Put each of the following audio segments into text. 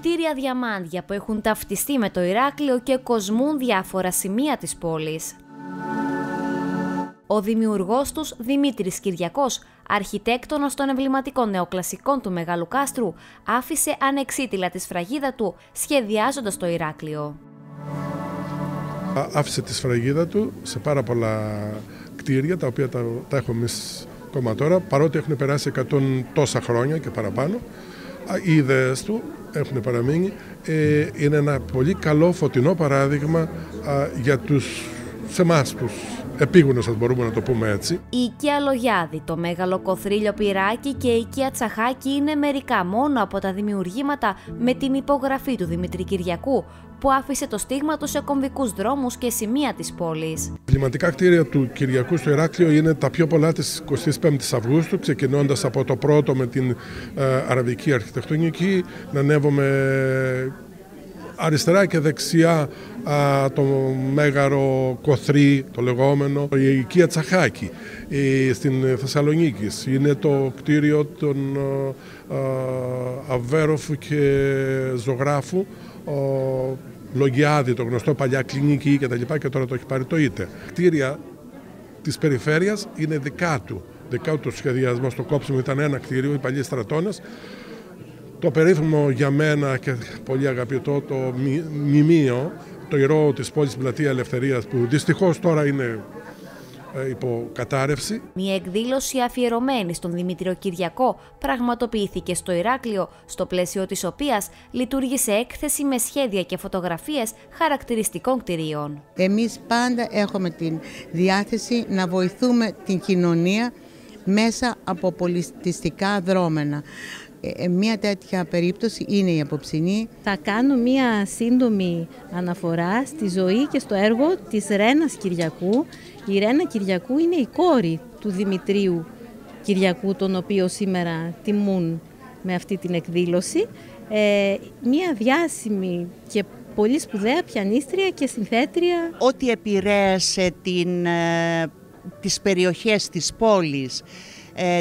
κτίρια διαμάντια που έχουν ταυτιστεί με το Ηράκλειο και κοσμούν διάφορα σημεία της πόλης. Ο δημιουργός τους, Δημήτρης Κυριακός, αρχιτέκτονος των εμβληματικών νεοκλασικών του Μεγαλού Κάστρου, άφησε ανεξίτηλα τη σφραγίδα του, σχεδιάζοντας το Ηράκλειο. Άφησε τη σφραγίδα του σε πάρα πολλά κτίρια, τα οποία τα έχουμε εμείς ακόμα τώρα, παρότι έχουν περάσει 100 τόσα χρόνια και παραπάνω. Οι ιδέες του έχουν παραμείνει. Είναι ένα πολύ καλό φωτεινό παράδειγμα για εμάς τους επίγονες, αν μπορούμε να το πούμε έτσι. Η οικία Λογιάδη, το Μέγαλο Κοθρίλιο πυράκι και η οικία Τσαχάκη είναι μερικά μόνο από τα δημιουργήματα με την υπογραφή του Δημήτρη Κυριακού, που άφησε το στίγμα του σε κομβικούς δρόμους και σημεία της πόλης. Τα εμβληματικά κτίρια του Κυριακού στο Ηράκλειο είναι τα πιο πολλά της 25ης Αυγούστου, ξεκινώντας από το πρώτο με την αραβική αρχιτεκτονική, να ανέβουμε αριστερά και δεξιά το Μέγαρο Κοθρί, το λεγόμενο, η οικία Τσαχάκη στην Θεσσαλονίκη. Είναι το κτίριο των Αβέρωφου και ζωγράφου, Λογιάδη, το γνωστό παλιά κλινική κτλ. Και τώρα το έχει πάρει το ΙΤΕ. Κτίρια της περιφέρειας είναι δικά του. Δικά του σχεδιασμό, στο κόψιμο ήταν ένα κτίριο, οι παλιοί στρατώνες. Το περίφημο για μένα και πολύ αγαπητό το μνημείο, το ηρώο της πόλης Πλατεία Ελευθερίας, που δυστυχώς τώρα είναι υπό κατάρρευση. Μια εκδήλωση αφιερωμένη στον Δημήτριο Κυριακό πραγματοποιήθηκε στο Ηράκλειο, στο πλαίσιο της οποίας λειτουργήσε έκθεση με σχέδια και φωτογραφίες χαρακτηριστικών κτηρίων. Εμείς πάντα έχουμε την διάθεση να βοηθούμε την κοινωνία μέσα από πολιτιστικά δρόμενα. Μια τέτοια περίπτωση είναι η απόψινή. Θα κάνω μια σύντομη αναφορά στη ζωή και στο έργο της Ρένας Κυριακού. Η Ρένα Κυριακού είναι η κόρη του Δημητρίου Κυριακού, τον οποίο σήμερα τιμούν με αυτή την εκδήλωση. Μια διάσημη και πολύ σπουδαία πιανίστρια και συνθέτρια. Ό,τι επηρέασε τις περιοχές της πόλης,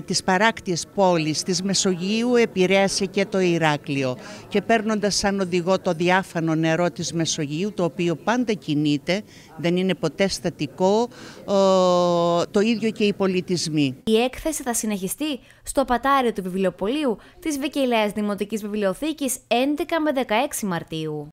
της παράκτιες πόλης, της Μεσογείου, επηρέασε και το Ηράκλειο, και παίρνοντας σαν οδηγό το διάφανο νερό της Μεσογείου, το οποίο πάντα κινείται, δεν είναι ποτέ στατικό, το ίδιο και οι πολιτισμοί. Η έκθεση θα συνεχιστεί στο πατάριο του βιβλιοπωλείου της Βικελαίας Δημοτικής Βιβλιοθήκης 11 με 16 Μαρτίου.